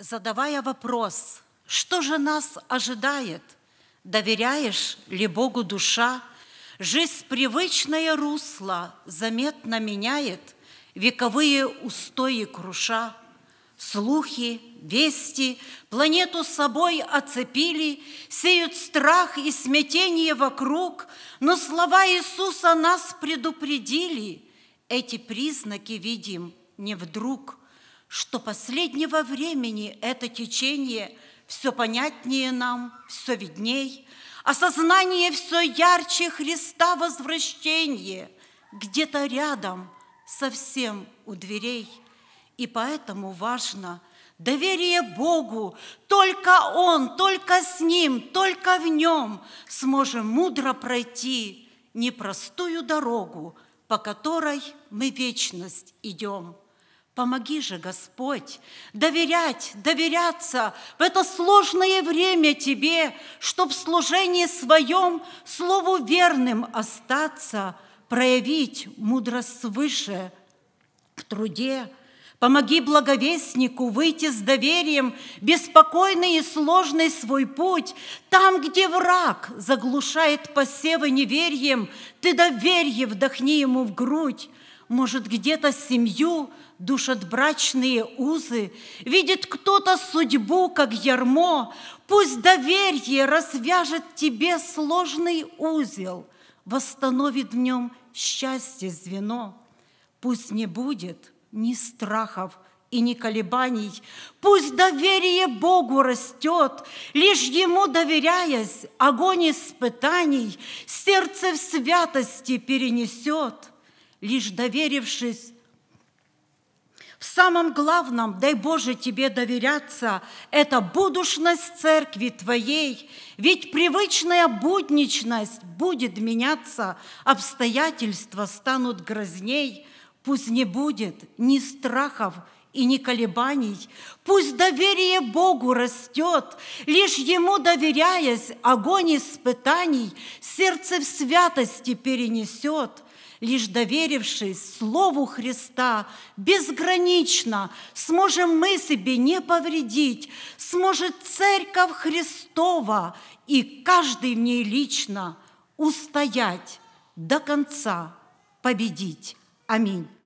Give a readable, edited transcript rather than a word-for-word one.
задавая вопрос, что же нас ожидает, доверяешь ли Богу душа, жизнь привычное русло заметно меняет, вековые устои круша. Слухи, вести планету собой оцепили, сеют страх и смятение вокруг, но слова Иисуса нас предупредили. Эти признаки видим не вдруг, что последнего времени это течение все понятнее нам, все видней, осознание все ярче Христа возвращение где-то рядом, совсем у дверей. И поэтому важно доверие Богу. Только Он, только с Ним, только в Нем сможем мудро пройти непростую дорогу, по которой мы вечность идем. Помоги же, Господь, доверять, доверяться в это сложное время Тебе, чтоб в служении своем слову верным остаться, проявить мудрость свыше в труде. Помоги благовестнику выйти с доверием, беспокойный и сложный свой путь. Там, где враг заглушает посевы неверием, ты доверие вдохни ему в грудь. Может, где-то семью душат брачные узы, видит кто-то судьбу, как ярмо. Пусть доверие развяжет тебе сложный узел, восстановит в нем счастье звено. Пусть не будет ни страхов и ни колебаний. Пусть доверие Богу растет, лишь Ему доверяясь, огонь испытаний сердце в святости перенесет. Лишь доверившись в самом главном, дай Боже тебе доверяться, это будущность церкви твоей, ведь привычная будничность будет меняться, обстоятельства станут грозней. Пусть не будет ни страхов и ни колебаний, пусть доверие Богу растет, лишь Ему доверяясь, огонь испытаний сердце в святости перенесет. Лишь доверившись Слову Христа безгранично сможем мы себе не повредить, сможет Церковь Христова и каждый в ней лично устоять до конца, победить. Аминь.